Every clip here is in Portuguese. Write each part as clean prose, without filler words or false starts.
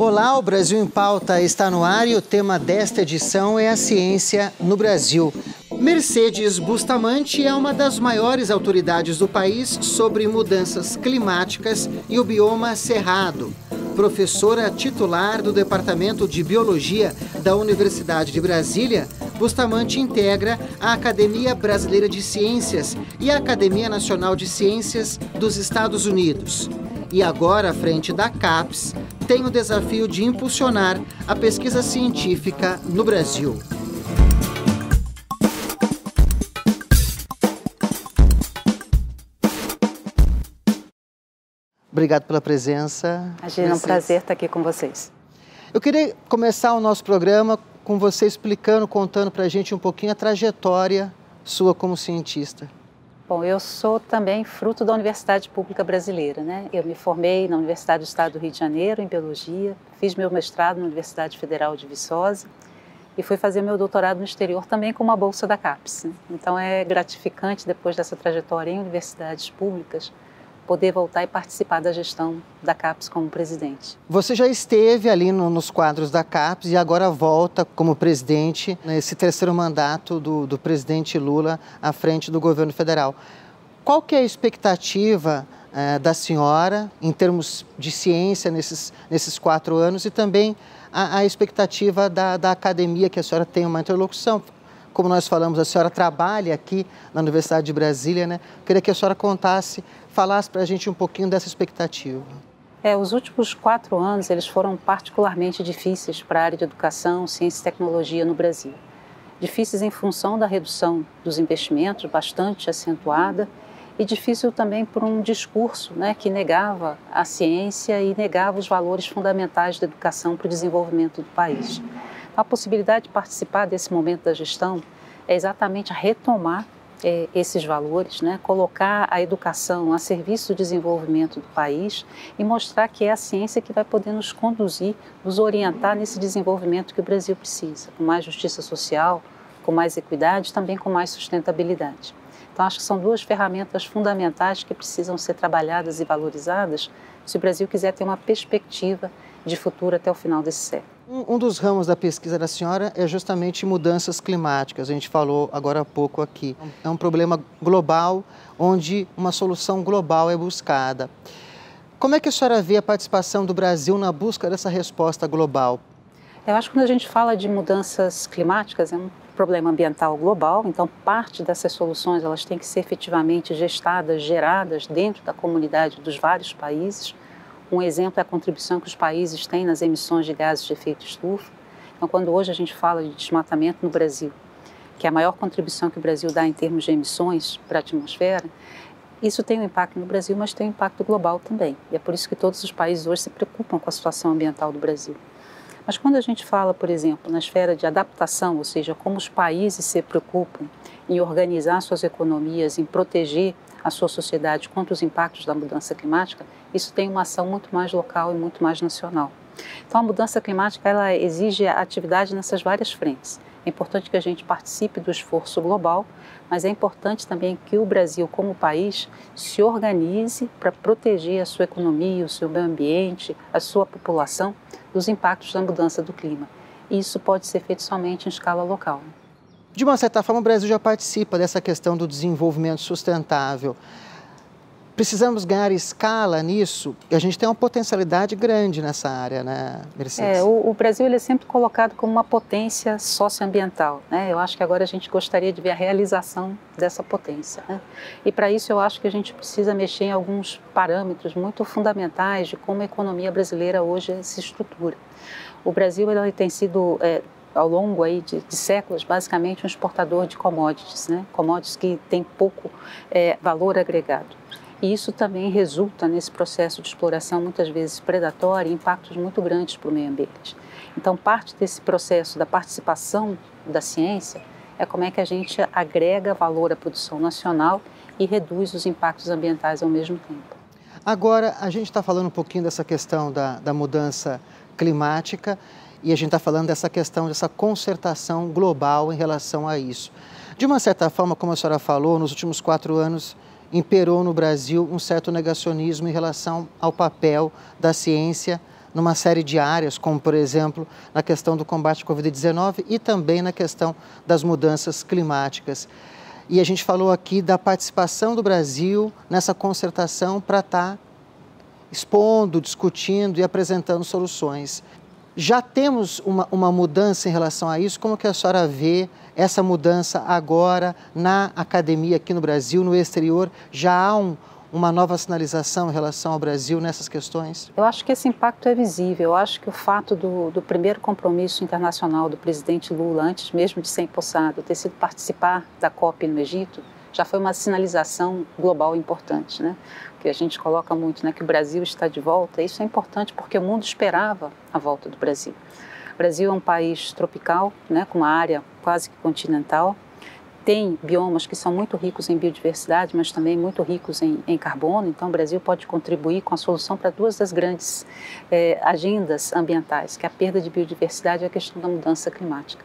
Olá, o Brasil em Pauta está no ar e o tema desta edição é a ciência no Brasil. Mercedes Bustamante é uma das maiores autoridades do país sobre mudanças climáticas e o bioma cerrado. Professora titular do Departamento de Biologia da Universidade de Brasília, Bustamante integra a Academia Brasileira de Ciências e a Academia Nacional de Ciências dos Estados Unidos. E agora, à frente da CAPES, tem o desafio de impulsionar a pesquisa científica no Brasil. Obrigado pela presença. Imagina, é um prazer estar aqui com vocês. Eu queria começar o nosso programa com você explicando, contando para a gente um pouquinho a trajetória sua como cientista. Bom, eu sou também fruto da Universidade Pública Brasileira, né? Eu me formei na Universidade do Estado do Rio de Janeiro, em Biologia, fiz meu mestrado na Universidade Federal de Viçosa e fui fazer meu doutorado no exterior também com uma bolsa da CAPES, né? Então é gratificante, depois dessa trajetória em universidades públicas, poder voltar e participar da gestão da CAPES como presidente. Você já esteve ali nos quadros da CAPES e agora volta como presidente nesse terceiro mandato do presidente Lula à frente do governo federal. Qual que é a expectativa da senhora em termos de ciência nesses 4 anos e também a expectativa da academia, que a senhora tem uma interlocução? Como nós falamos, a senhora trabalha aqui na Universidade de Brasília, né? Queria que a senhora falasse para a gente um pouquinho dessa expectativa. Os últimos 4 anos eles foram particularmente difíceis para a área de educação, ciência e tecnologia no Brasil. Difíceis em função da redução dos investimentos, bastante acentuada, e difícil também por um discurso, né, que negava a ciência e negava os valores fundamentais da educação para o desenvolvimento do país. A possibilidade de participar desse momento da gestão é exatamente retomar esses valores, né? Colocar a educação a serviço do desenvolvimento do país e mostrar que é a ciência que vai poder nos conduzir, nos orientar nesse desenvolvimento que o Brasil precisa, com mais justiça social, com mais equidade, também com mais sustentabilidade. Então, acho que são 2 ferramentas fundamentais que precisam ser trabalhadas e valorizadas se o Brasil quiser ter uma perspectiva de futuro até o final desse século. Um dos ramos da pesquisa da senhora é justamente mudanças climáticas. A gente falou agora há pouco aqui. É um problema global, onde uma solução global é buscada. Como é que a senhora vê a participação do Brasil na busca dessa resposta global? Eu acho que quando a gente fala de mudanças climáticas, é um problema ambiental global, então parte dessas soluções elas têm que ser efetivamente gestadas, geradas dentro da comunidade dos vários países. Um exemplo é a contribuição que os países têm nas emissões de gases de efeito estufa. Então, quando hoje a gente fala de desmatamento no Brasil, que é a maior contribuição que o Brasil dá em termos de emissões para a atmosfera, isso tem um impacto no Brasil, mas tem um impacto global também. E é por isso que todos os países hoje se preocupam com a situação ambiental do Brasil. Mas quando a gente fala, por exemplo, na esfera de adaptação, ou seja, como os países se preocupam em organizar suas economias, em proteger a sua sociedade contra os impactos da mudança climática, isso tem uma ação muito mais local e muito mais nacional. Então, a mudança climática ela exige atividade nessas várias frentes. É importante que a gente participe do esforço global, mas é importante também que o Brasil, como país, se organize para proteger a sua economia, o seu meio ambiente, a sua população dos impactos da mudança do clima. E isso pode ser feito somente em escala local. De uma certa forma, o Brasil já participa dessa questão do desenvolvimento sustentável. Precisamos ganhar escala nisso e a gente tem uma potencialidade grande nessa área, né, Mercedes? O Brasil ele é sempre colocado como uma potência socioambiental, né? Eu acho que agora a gente gostaria de ver a realização dessa potência, né? E para isso eu acho que a gente precisa mexer em alguns parâmetros muito fundamentais de como a economia brasileira hoje se estrutura. O Brasil ele tem sido ao longo aí de séculos, basicamente um exportador de commodities, né? Commodities que têm pouco valor agregado. E isso também resulta nesse processo de exploração, muitas vezes predatória, e impactos muito grandes para o meio ambiente. Então, parte desse processo da participação da ciência é como é que a gente agrega valor à produção nacional e reduz os impactos ambientais ao mesmo tempo. Agora, a gente está falando um pouquinho dessa questão da mudança climática e a gente está falando dessa questão, dessa concertação global em relação a isso. De uma certa forma, como a senhora falou, nos últimos 4 anos, imperou no Brasil um certo negacionismo em relação ao papel da ciência numa série de áreas, como, por exemplo, na questão do combate à Covid-19 e também na questão das mudanças climáticas. E a gente falou aqui da participação do Brasil nessa concertação para estar expondo, discutindo e apresentando soluções. Já temos uma mudança em relação a isso? Como que a senhora vê essa mudança agora na academia aqui no Brasil, no exterior? Já há uma nova sinalização em relação ao Brasil nessas questões? Eu acho que esse impacto é visível. Eu acho que o fato do primeiro compromisso internacional do presidente Lula, antes mesmo de ser empossado, ter sido participar da COP no Egito, já foi uma sinalização global importante, né? Que a gente coloca muito, né, que o Brasil está de volta. Isso é importante porque o mundo esperava a volta do Brasil. O Brasil é um país tropical, né, com uma área quase que continental. Tem biomas que são muito ricos em biodiversidade, mas também muito ricos em carbono. Então, o Brasil pode contribuir com a solução para duas das grandes agendas ambientais, que é a perda de biodiversidade e a questão da mudança climática.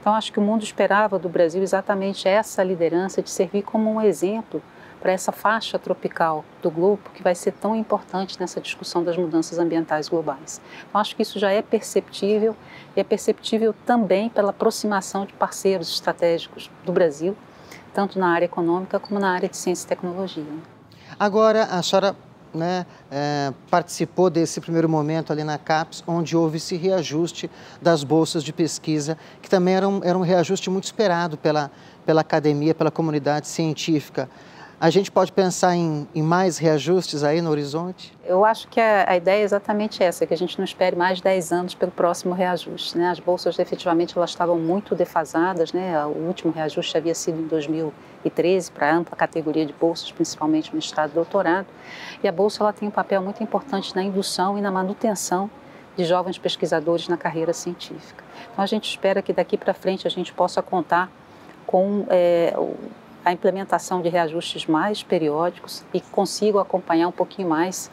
Então, acho que o mundo esperava do Brasil exatamente essa liderança, de servir como um exemplo para essa faixa tropical do globo, que vai ser tão importante nessa discussão das mudanças ambientais globais. Então, acho que isso já é perceptível, e é perceptível também pela aproximação de parceiros estratégicos do Brasil, tanto na área econômica como na área de ciência e tecnologia. Agora, a senhora, né, participou desse primeiro momento ali na CAPES, onde houve esse reajuste das bolsas de pesquisa, que também era um reajuste muito esperado pela academia, pela comunidade científica. A gente pode pensar em mais reajustes aí no horizonte? Eu acho que a ideia é exatamente essa, que a gente não espere mais 10 anos pelo próximo reajuste, né? As bolsas, efetivamente, elas estavam muito defasadas, né? O último reajuste havia sido em 2013 para a ampla categoria de bolsas, principalmente no mestrado e doutorado. E a bolsa, ela tem um papel muito importante na indução e na manutenção de jovens pesquisadores na carreira científica. Então, a gente espera que daqui para frente a gente possa contar com a implementação de reajustes mais periódicos e consigo acompanhar um pouquinho mais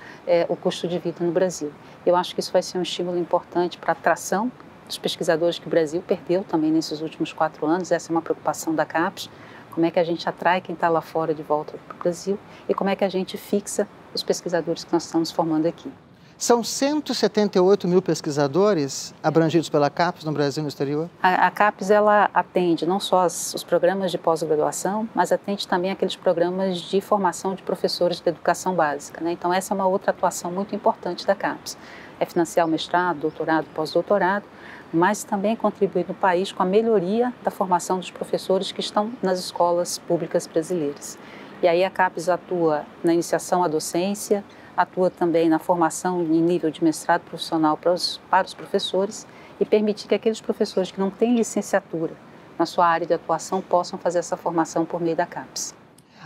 o custo de vida no Brasil. Eu acho que isso vai ser um estímulo importante para a atração dos pesquisadores que o Brasil perdeu também nesses últimos 4 anos. Essa é uma preocupação da CAPES, como é que a gente atrai quem está lá fora de volta para o Brasil e como é que a gente fixa os pesquisadores que nós estamos formando aqui. São 178 mil pesquisadores abrangidos pela CAPES no Brasil e no exterior? A CAPES, ela atende não só os programas de pós-graduação, mas atende também aqueles programas de formação de professores de educação básica, né? Então, essa é uma outra atuação muito importante da CAPES. É financiar o mestrado, doutorado, pós-doutorado, mas também contribuir no país com a melhoria da formação dos professores que estão nas escolas públicas brasileiras. E aí a CAPES atua na iniciação à docência, atua também na formação em nível de mestrado profissional para os professores e permitir que aqueles professores que não têm licenciatura na sua área de atuação possam fazer essa formação por meio da CAPES.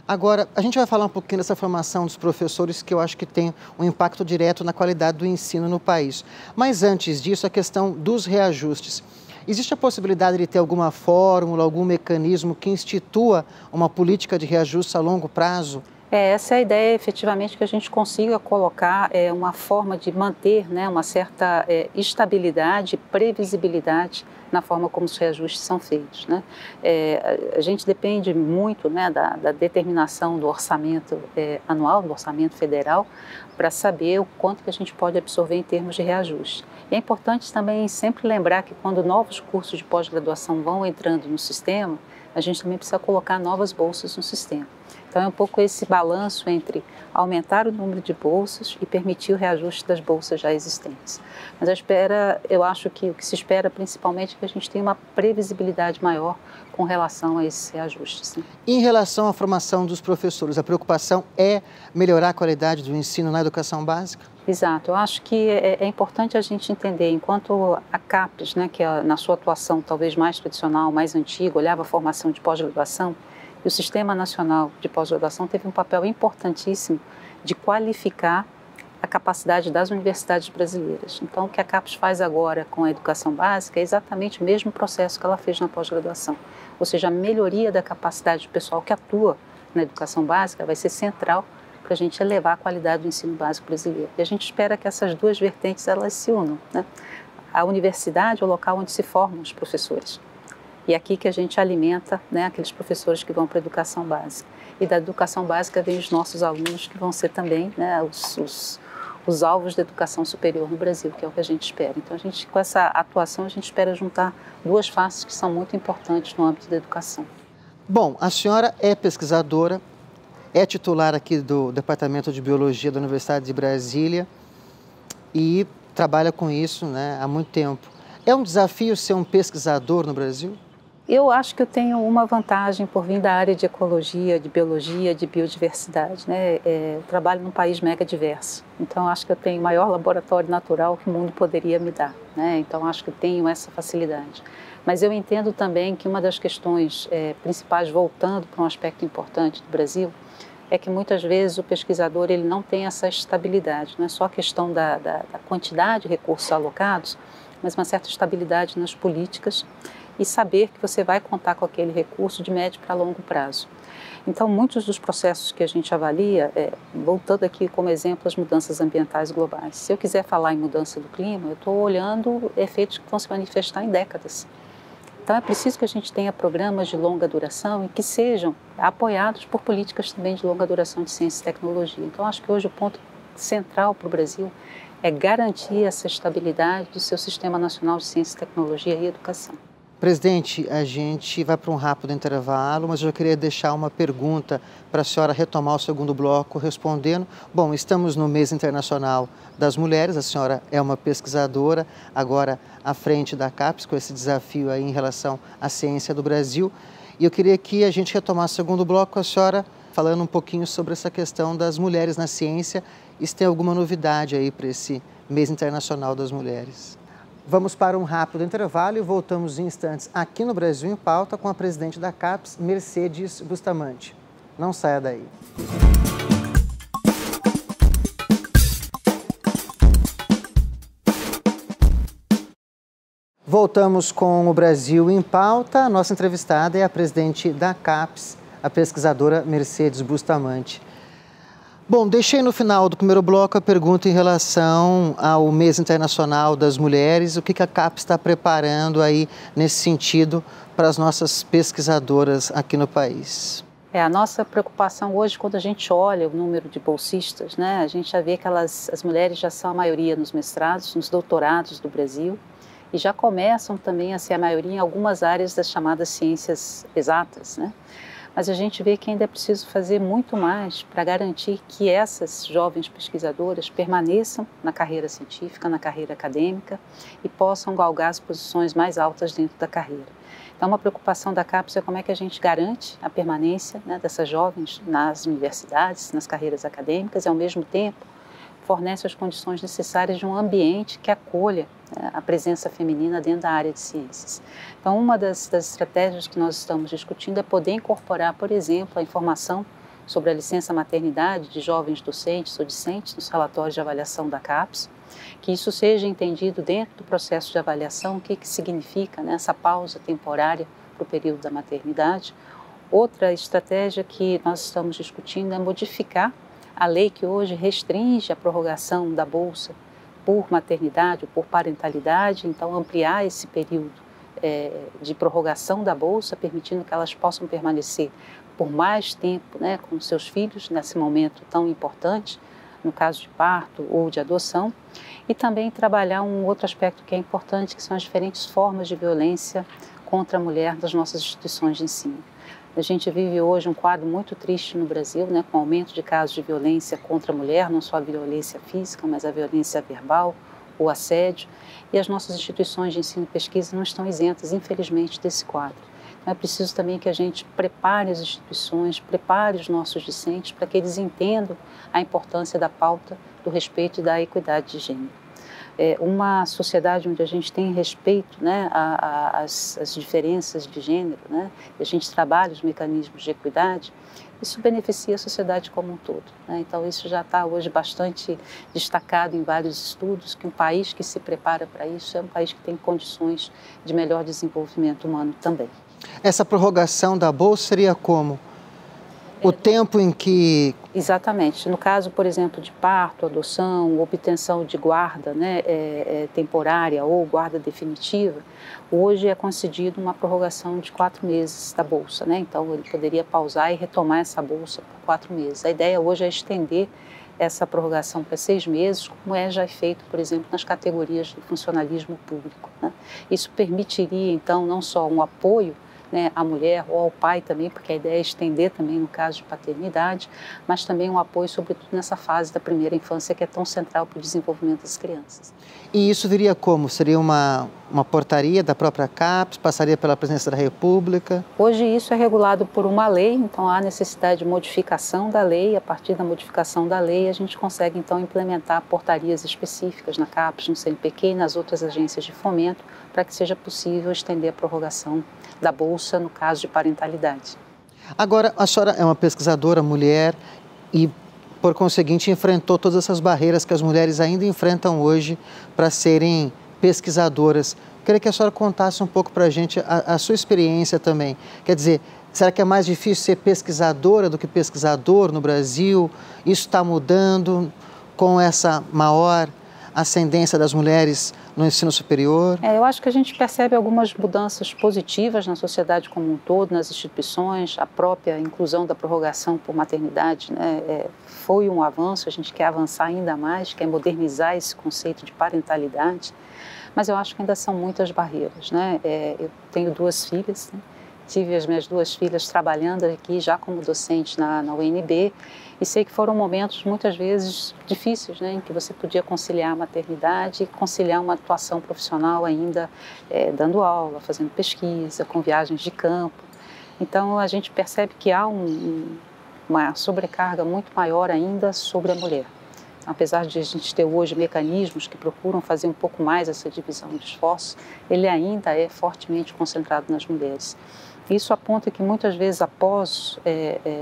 Agora, a gente vai falar um pouquinho dessa formação dos professores, que eu acho que tem um impacto direto na qualidade do ensino no país. Mas antes disso, a questão dos reajustes. Existe a possibilidade de ter alguma fórmula, algum mecanismo que institua uma política de reajuste a longo prazo? Essa é a ideia, efetivamente, que a gente consiga colocar uma forma de manter, né, uma certa estabilidade, previsibilidade na forma como os reajustes são feitos, né? A gente depende muito, né, da determinação do orçamento anual, do orçamento federal, para saber o quanto que a gente pode absorver em termos de reajuste. E é importante também sempre lembrar que quando novos cursos de pós-graduação vão entrando no sistema, a gente também precisa colocar novas bolsas no sistema. Então, é um pouco esse balanço entre aumentar o número de bolsas e permitir o reajuste das bolsas já existentes. Mas eu acho que o que se espera principalmente é que a gente tenha uma previsibilidade maior com relação a esses reajustes, né? Em relação à formação dos professores, a preocupação é melhorar a qualidade do ensino na educação básica? Exato. Eu acho que é importante a gente entender, enquanto a CAPES, né, que na sua atuação talvez mais tradicional, mais antiga, olhava a formação de pós-graduação, e o Sistema Nacional de Pós-Graduação teve um papel importantíssimo de qualificar a capacidade das universidades brasileiras. Então, o que a CAPES faz agora com a educação básica é exatamente o mesmo processo que ela fez na pós-graduação. Ou seja, a melhoria da capacidade do pessoal que atua na educação básica vai ser central para a gente elevar a qualidade do ensino básico brasileiro. E a gente espera que essas duas vertentes elas se unam, né? A universidade é o local onde se formam os professores. E é aqui que a gente alimenta, né, aqueles professores que vão para a educação básica. E da educação básica vem os nossos alunos, que vão ser também, né, os os alvos da educação superior no Brasil, que é o que a gente espera. Então, a gente, com essa atuação, a gente espera juntar duas faces que são muito importantes no âmbito da educação. Bom, a senhora é pesquisadora, é titular aqui do Departamento de Biologia da Universidade de Brasília e trabalha com isso, né, há muito tempo. É um desafio ser um pesquisador no Brasil? Eu acho que eu tenho uma vantagem por vir da área de ecologia, de biologia, de biodiversidade, né? Eu trabalho num país mega diverso, então acho que eu tenho o maior laboratório natural que o mundo poderia me dar, né? Então acho que eu tenho essa facilidade. Mas eu entendo também que uma das questões principais, voltando para um aspecto importante do Brasil, é que muitas vezes o pesquisador ele não tem essa estabilidade, não é só a questão da quantidade de recursos alocados, mas uma certa estabilidade nas políticas e saber que você vai contar com aquele recurso de médio para longo prazo. Então, muitos dos processos que a gente avalia, voltando aqui como exemplo as mudanças ambientais globais, se eu quiser falar em mudança do clima, eu estou olhando efeitos que vão se manifestar em décadas. Então, é preciso que a gente tenha programas de longa duração e que sejam apoiados por políticas também de longa duração de ciência e tecnologia. Então, acho que hoje o ponto central para o Brasil é garantir essa estabilidade do seu Sistema Nacional de Ciência, Tecnologia e Educação. Presidente, a gente vai para um rápido intervalo, mas eu queria deixar uma pergunta para a senhora retomar o segundo bloco respondendo. Bom, estamos no Mês Internacional das Mulheres, a senhora é uma pesquisadora, agora à frente da CAPES, com esse desafio aí em relação à ciência do Brasil. E eu queria que a gente retomasse o segundo bloco com a senhora falando um pouquinho sobre essa questão das mulheres na ciência e se tem alguma novidade aí para esse Mês Internacional das Mulheres. Vamos para um rápido intervalo e voltamos em instantes aqui no Brasil em Pauta com a presidente da CAPES, Mercedes Bustamante. Não saia daí. Voltamos com o Brasil em Pauta. Nossa entrevistada é a presidente da CAPES, a pesquisadora Mercedes Bustamante. Bom, deixei no final do primeiro bloco a pergunta em relação ao Mês Internacional das Mulheres, o que a CAPES está preparando aí nesse sentido para as nossas pesquisadoras aqui no país. A nossa preocupação hoje, quando a gente olha o número de bolsistas, né, a gente já vê que as mulheres já são a maioria nos mestrados, nos doutorados do Brasil, e já começam também a ser a maioria em algumas áreas das chamadas ciências exatas, né? Mas a gente vê que ainda é preciso fazer muito mais para garantir que essas jovens pesquisadoras permaneçam na carreira científica, na carreira acadêmica e possam galgar as posições mais altas dentro da carreira. Então, uma preocupação da CAPES é como é que a gente garante a permanência, né, dessas jovens nas universidades, nas carreiras acadêmicas e, ao mesmo tempo, fornece as condições necessárias de um ambiente que acolha a presença feminina dentro da área de ciências. Então, uma das estratégias que nós estamos discutindo é poder incorporar, por exemplo, a informação sobre a licença maternidade de jovens docentes ou discentes nos relatórios de avaliação da CAPES, que isso seja entendido dentro do processo de avaliação, o que significa, né, essa pausa temporária para o período da maternidade. Outra estratégia que nós estamos discutindo é modificar a lei que hoje restringe a prorrogação da bolsa por maternidade, por parentalidade, então ampliar esse período de prorrogação da bolsa, permitindo que elas possam permanecer por mais tempo, né, com seus filhos nesse momento tão importante, no caso de parto ou de adoção, e também trabalhar um outro aspecto que é importante, que são as diferentes formas de violência contra a mulher das nossas instituições de ensino. A gente vive hoje um quadro muito triste no Brasil, né, com o aumento de casos de violência contra a mulher, não só a violência física, mas a violência verbal, o assédio. E as nossas instituições de ensino e pesquisa não estão isentas, infelizmente, desse quadro. Então é preciso também que a gente prepare as instituições, prepare os nossos discentes para que eles entendam a importância da pauta do respeito e da equidade de gênero. Uma sociedade onde a gente tem respeito, né, às diferenças de gênero, né, e a gente trabalha os mecanismos de equidade, isso beneficia a sociedade como um todo, né? Então isso já está hoje bastante destacado em vários estudos, que um país que se prepara para isso é um país que tem condições de melhor desenvolvimento humano também. Essa prorrogação da bolsa seria como? O tempo em que... Exatamente. No caso, por exemplo, de parto, adoção, obtenção de guarda, né, temporária ou guarda definitiva, hoje é concedido uma prorrogação de 4 meses da bolsa, né? Então, ele poderia pausar e retomar essa bolsa por 4 meses. A ideia hoje é estender essa prorrogação para 6 meses, como já é feito, por exemplo, nas categorias do funcionalismo público, né? Isso permitiria, então, não só um apoio, né, à mulher ou ao pai também, porque a ideia é estender também no caso de paternidade, mas também um apoio, sobretudo nessa fase da primeira infância, que é tão central para o desenvolvimento das crianças. E isso viria como? Seria uma portaria da própria CAPES, passaria pela presidência da República? Hoje isso é regulado por uma lei, então há necessidade de modificação da lei, a partir da modificação da lei a gente consegue então implementar portarias específicas na CAPES, no CNPq e nas outras agências de fomento, para que seja possível estender a prorrogação da bolsa no caso de parentalidade. Agora, a senhora é uma pesquisadora mulher e, por conseguinte, enfrentou todas essas barreiras que as mulheres ainda enfrentam hoje para serem pesquisadoras. Queria que a senhora contasse um pouco para a gente a sua experiência também. Quer dizer, será que é mais difícil ser pesquisadora do que pesquisador no Brasil? Isso está mudando com essa maior ascendência das mulheres no ensino superior? Eu acho que a gente percebe algumas mudanças positivas na sociedade como um todo, nas instituições. A própria inclusão da prorrogação por maternidade, né, foi um avanço, a gente quer avançar ainda mais, quer modernizar esse conceito de parentalidade, mas eu acho que ainda são muitas barreiras, né? Eu tenho 2 filhas, né? Tive as minhas 2 filhas trabalhando aqui já como docente na UNB, e sei que foram momentos muitas vezes difíceis, né, em que você podia conciliar a maternidade e conciliar uma atuação profissional ainda dando aula, fazendo pesquisa, com viagens de campo. Então a gente percebe que há uma sobrecarga muito maior ainda sobre a mulher. Apesar de a gente ter hoje mecanismos que procuram fazer um pouco mais essa divisão de esforço, ele ainda é fortemente concentrado nas mulheres. Isso aponta que muitas vezes após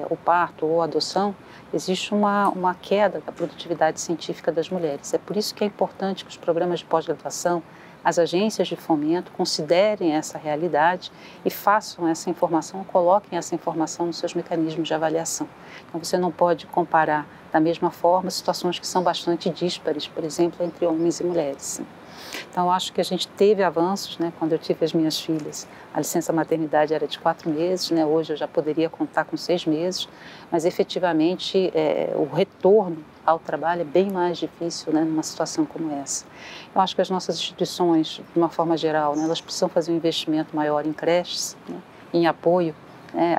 o parto ou a adoção, existe uma queda da produtividade científica das mulheres. É por isso que é importante que os programas de pós-graduação, as agências de fomento, considerem essa realidade e façam essa informação, coloquem essa informação nos seus mecanismos de avaliação. Então você não pode comparar da mesma forma situações que são bastante díspares, por exemplo, entre homens e mulheres. Então, acho que a gente teve avanços, né? Quando eu tive as minhas filhas, a licença maternidade era de 4 meses, né? Hoje eu já poderia contar com 6 meses, mas efetivamente o retorno ao trabalho é bem mais difícil, né, numa situação como essa. Eu acho que as nossas instituições, de uma forma geral, né, elas precisam fazer um investimento maior em creches, né, em apoio, né,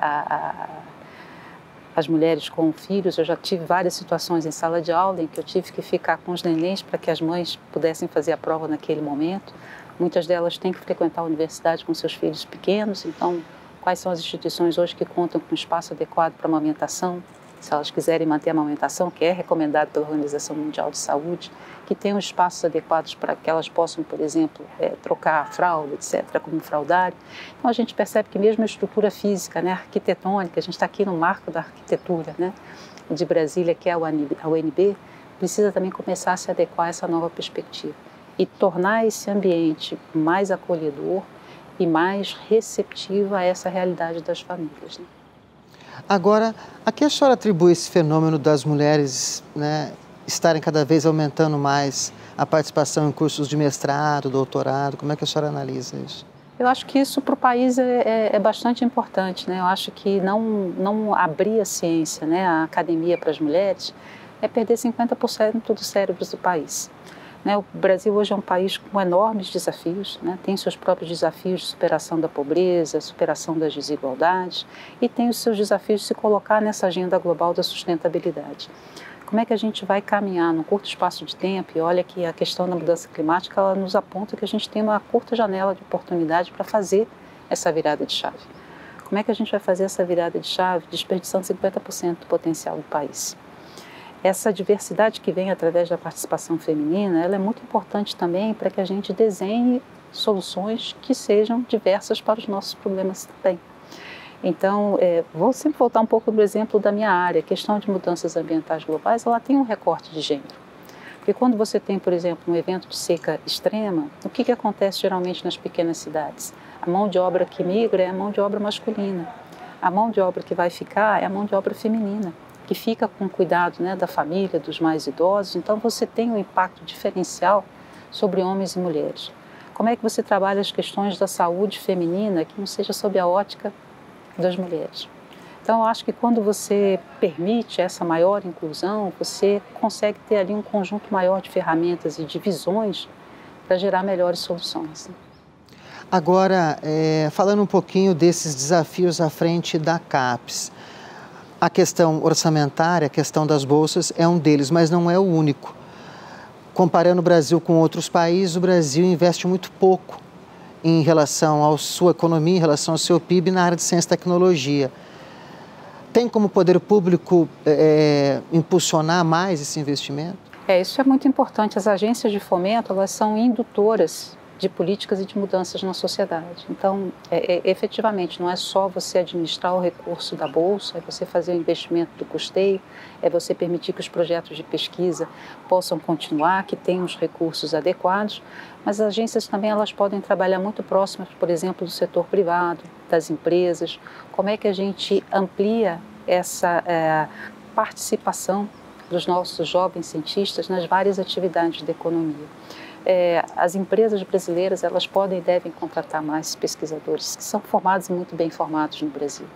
as mulheres com filhos. Eu já tive várias situações em sala de aula em que eu tive que ficar com os nenéns para que as mães pudessem fazer a prova naquele momento. Muitas delas têm que frequentar a universidade com seus filhos pequenos, então quais são as instituições hoje que contam com um espaço adequado para amamentação? Se elas quiserem manter a amamentação, que é recomendado pela Organização Mundial de Saúde, que tenham espaços adequados para que elas possam, por exemplo, trocar a fralda, etc., como um fraldário. Então a gente percebe que mesmo a estrutura física, né, arquitetônica, a gente está aqui no marco da arquitetura, né, de Brasília, que é a UNB, precisa também começar a se adequar a essa nova perspectiva e tornar esse ambiente mais acolhedor e mais receptivo a essa realidade das famílias, né? Agora, a que a senhora atribui esse fenômeno das mulheres, né, estarem cada vez aumentando mais a participação em cursos de mestrado, doutorado? Como é que a senhora analisa isso? Eu acho que isso para o país é bastante importante, né? Eu acho que não abrir a ciência, né, a academia para as mulheres, é perder 50% dos cérebros do país. O Brasil hoje é um país com enormes desafios, né? Tem seus próprios desafios de superação da pobreza, superação das desigualdades, e tem os seus desafios de se colocar nessa agenda global da sustentabilidade. Como é que a gente vai caminhar num curto espaço de tempo? E olha que a questão da mudança climática, ela nos aponta que a gente tem uma curta janela de oportunidade para fazer essa virada de chave. Como é que a gente vai fazer essa virada de chave desperdiçando 50% do potencial do país? Essa diversidade que vem através da participação feminina, ela é muito importante também para que a gente desenhe soluções que sejam diversas para os nossos problemas também. Então, vou sempre voltar um pouco do exemplo da minha área. A questão de mudanças ambientais globais, ela tem um recorte de gênero. Porque quando você tem, por exemplo, um evento de seca extrema, o que acontece geralmente nas pequenas cidades? A mão de obra que migra é a mão de obra masculina. A mão de obra que vai ficar é a mão de obra feminina, que fica com cuidado, né, da família, dos mais idosos. Então você tem um impacto diferencial sobre homens e mulheres. Como é que você trabalha as questões da saúde feminina que não seja sob a ótica das mulheres? Então, eu acho que quando você permite essa maior inclusão, você consegue ter ali um conjunto maior de ferramentas e de visões para gerar melhores soluções, né? Agora, falando um pouquinho desses desafios à frente da CAPES, a questão orçamentária, a questão das bolsas é um deles, mas não é o único. Comparando o Brasil com outros países, o Brasil investe muito pouco em relação à sua economia, em relação ao seu PIB na área de ciência e tecnologia. Tem como o poder público impulsionar mais esse investimento? Isso é muito importante. As agências de fomento, elas são indutoras de políticas e de mudanças na sociedade. Então, efetivamente, não é só você administrar o recurso da Bolsa, é você fazer o investimento do custeio, é você permitir que os projetos de pesquisa possam continuar, que tenham os recursos adequados, mas as agências também elas podem trabalhar muito próximas, por exemplo, do setor privado, das empresas. Como é que a gente amplia essa participação dos nossos jovens cientistas nas várias atividades da economia? As empresas brasileiras, elas podem e devem contratar mais pesquisadores que são formados e muito bem formados no Brasil.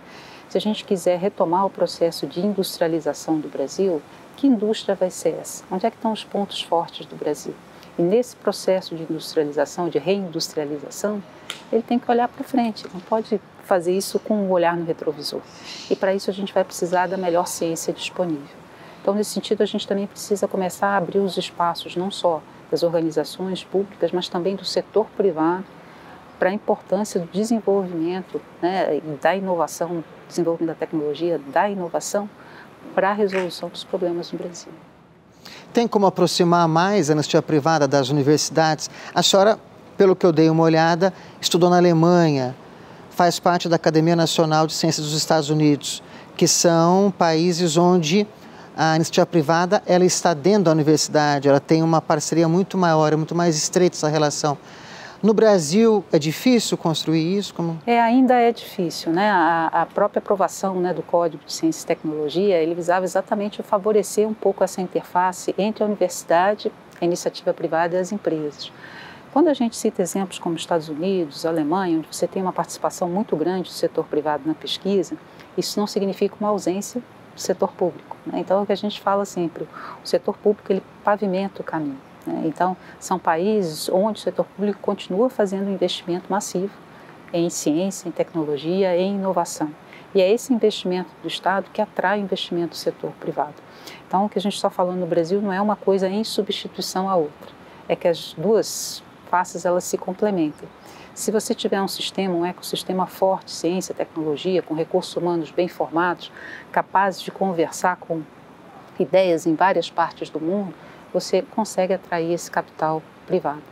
Se a gente quiser retomar o processo de industrialização do Brasil, que indústria vai ser essa? Onde é que estão os pontos fortes do Brasil? E nesse processo de industrialização, de reindustrialização, ele tem que olhar para frente, não pode fazer isso com um olhar no retrovisor. E para isso a gente vai precisar da melhor ciência disponível. Então, nesse sentido, a gente também precisa começar a abrir os espaços, não só das organizações públicas, mas também do setor privado, para a importância do desenvolvimento, né, da inovação, desenvolvimento da tecnologia, da inovação, para a resolução dos problemas no Brasil. Tem como aproximar mais a iniciativa privada das universidades? A senhora, pelo que eu dei uma olhada, estudou na Alemanha, faz parte da Academia Nacional de Ciências dos Estados Unidos, que são países onde a iniciativa privada, ela está dentro da universidade, ela tem uma parceria muito maior, é muito mais estreita essa relação. No Brasil, é difícil construir isso? Como... Ainda é difícil, né? A própria aprovação, né, do Código de Ciência e Tecnologia, ele visava exatamente favorecer um pouco essa interface entre a universidade, a iniciativa privada e as empresas. Quando a gente cita exemplos como Estados Unidos, Alemanha, onde você tem uma participação muito grande do setor privado na pesquisa, isso não significa uma ausência do setor público, né? Então, é o que a gente fala sempre, o setor público, ele pavimenta o caminho, né? Então, são países onde o setor público continua fazendo um investimento massivo em ciência, em tecnologia, em inovação. E é esse investimento do Estado que atrai o investimento do setor privado. Então, o que a gente está falando no Brasil não é uma coisa em substituição à outra, é que as duas faces, elas se complementam. Se você tiver um sistema, um ecossistema forte, ciência, tecnologia, com recursos humanos bem formados, capazes de conversar com ideias em várias partes do mundo, você consegue atrair esse capital privado.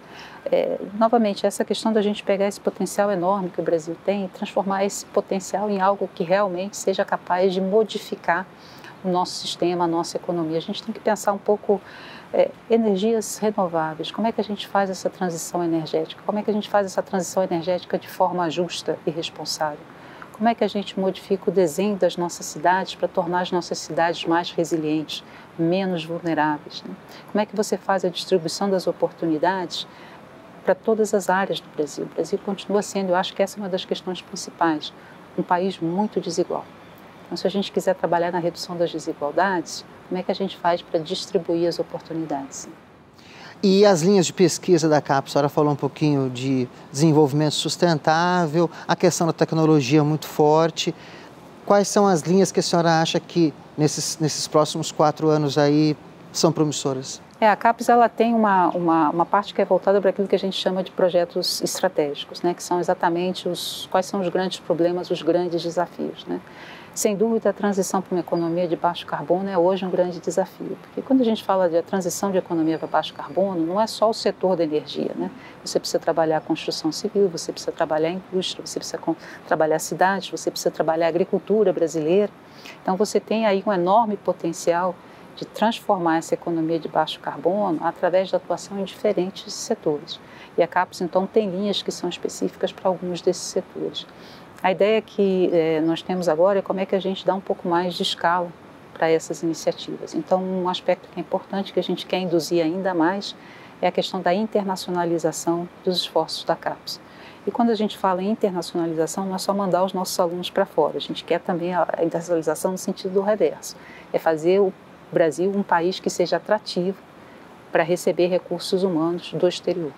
Novamente, essa questão da gente pegar esse potencial enorme que o Brasil tem e transformar esse potencial em algo que realmente seja capaz de modificar o nosso sistema, a nossa economia. A gente tem que pensar um pouco... energias renováveis, como é que a gente faz essa transição energética? Como é que a gente faz essa transição energética de forma justa e responsável? Como é que a gente modifica o desenho das nossas cidades para tornar as nossas cidades mais resilientes, menos vulneráveis, né? Como é que você faz a distribuição das oportunidades para todas as áreas do Brasil? O Brasil continua sendo, eu acho que essa é uma das questões principais, um país muito desigual. Então, se a gente quiser trabalhar na redução das desigualdades, como é que a gente faz para distribuir as oportunidades? E as linhas de pesquisa da CAPES, a senhora falou um pouquinho de desenvolvimento sustentável, a questão da tecnologia muito forte. Quais são as linhas que a senhora acha que, nesses próximos 4 anos aí, são promissoras? A CAPES ela tem uma parte que é voltada para aquilo que a gente chama de projetos estratégicos, né? Que são exatamente quais são os grandes problemas, os grandes desafios, né? Sem dúvida, a transição para uma economia de baixo carbono é hoje um grande desafio, porque quando a gente fala de transição de economia para baixo carbono, não é só o setor da energia, né? Você precisa trabalhar a construção civil, você precisa trabalhar a indústria, você precisa trabalhar cidades, você precisa trabalhar a agricultura brasileira. Então, você tem aí um enorme potencial de transformar essa economia de baixo carbono através da atuação em diferentes setores. E a CAPES, então, tem linhas que são específicas para alguns desses setores. A ideia que nós temos agora é como é que a gente dá um pouco mais de escala para essas iniciativas. Então, um aspecto que é importante, que a gente quer induzir ainda mais, é a questão da internacionalização dos esforços da CAPES. E quando a gente fala em internacionalização, não é só mandar os nossos alunos para fora, a gente quer também a internacionalização no sentido do reverso, é fazer o Brasil um país que seja atrativo para receber recursos humanos do exterior.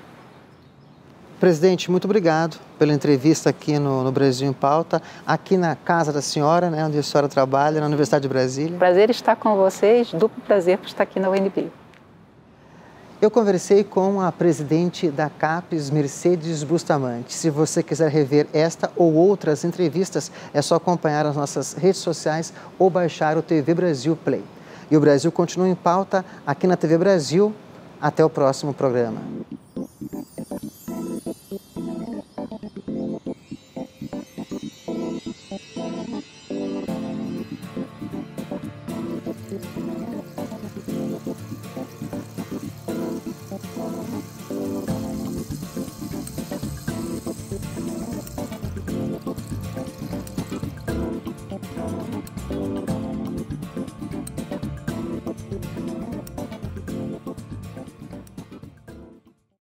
Presidente, muito obrigado pela entrevista aqui no Brasil em Pauta, aqui na casa da senhora, né, onde a senhora trabalha, na Universidade de Brasília. Prazer estar com vocês, duplo prazer por estar aqui na UNB. Eu conversei com a presidente da CAPES, Mercedes Bustamante. Se você quiser rever esta ou outras entrevistas, é só acompanhar as nossas redes sociais ou baixar o TV Brasil Play. E o Brasil continua em pauta aqui na TV Brasil. Até o próximo programa.